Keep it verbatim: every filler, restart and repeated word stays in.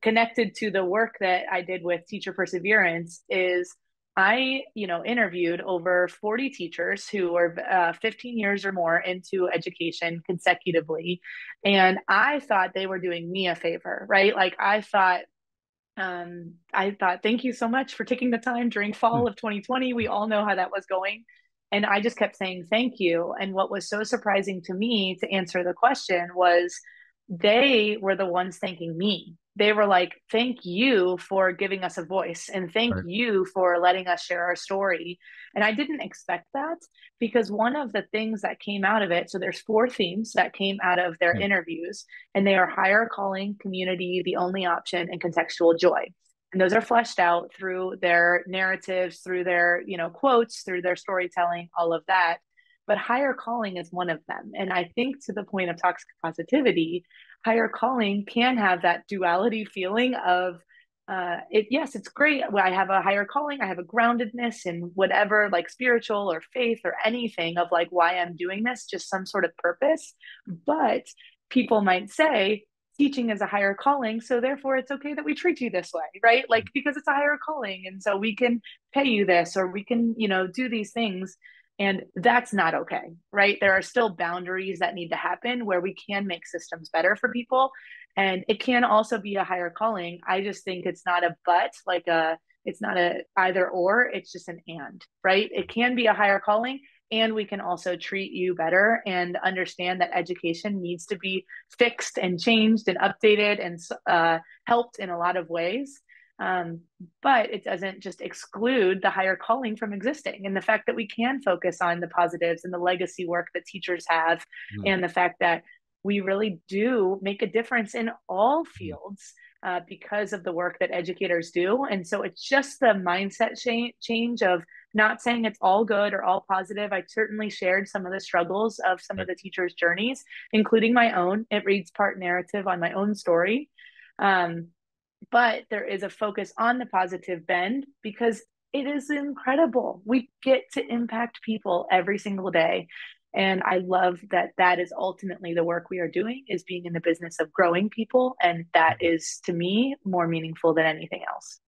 Connected to the work that I did with Teacher Perseverance is I, you know, interviewed over forty teachers who were uh, fifteen years or more into education consecutively. And I thought they were doing me a favor, right? Like I thought, um, I thought, thank you so much for taking the time during fall of twenty twenty. We all know how that was going. And I just kept saying, thank you. And what was so surprising to me to answer the question was they were the ones thanking me. They were like, thank you for giving us a voice and thank right. you for letting us share our story. And I didn't expect that, because one of the things that came out of it, so there's four themes that came out of their yeah. interviews, and they are higher calling, community, the only option, and contextual joy. And those are fleshed out through their narratives, through their, you know, quotes, through their storytelling, all of that. But higher calling is one of them. And I think to the point of toxic positivity, higher calling can have that duality feeling of, uh, it, yes, it's great. I have a higher calling. I have a groundedness in whatever, like spiritual or faith or anything of like why I'm doing this, just some sort of purpose. But people might say teaching is a higher calling, so therefore it's okay that we treat you this way, right? Like, because it's a higher calling. And so we can pay you this, or we can, you know, do these things. And that's not okay, right? There are still boundaries that need to happen where we can make systems better for people. And it can also be a higher calling. I just think it's not a but, like a, it's not a either or, it's just an and, right? It can be a higher calling, and we can also treat you better and understand that education needs to be fixed and changed and updated and uh, helped in a lot of ways. Um, but it doesn't just exclude the higher calling from existing, and the fact that we can focus on the positives and the legacy work that teachers have, mm. and the fact that we really do make a difference in all fields uh, because of the work that educators do. And so it's just the mindset cha- change of not saying it's all good or all positive. I certainly shared some of the struggles of some right. of the teachers' journeys, including my own. It reads part narrative on my own story. Um, But there is a focus on the positive bend, because it is incredible. We get to impact people every single day. And I love that that is ultimately the work we are doing, is being in the business of growing people. And that is, to me, more meaningful than anything else.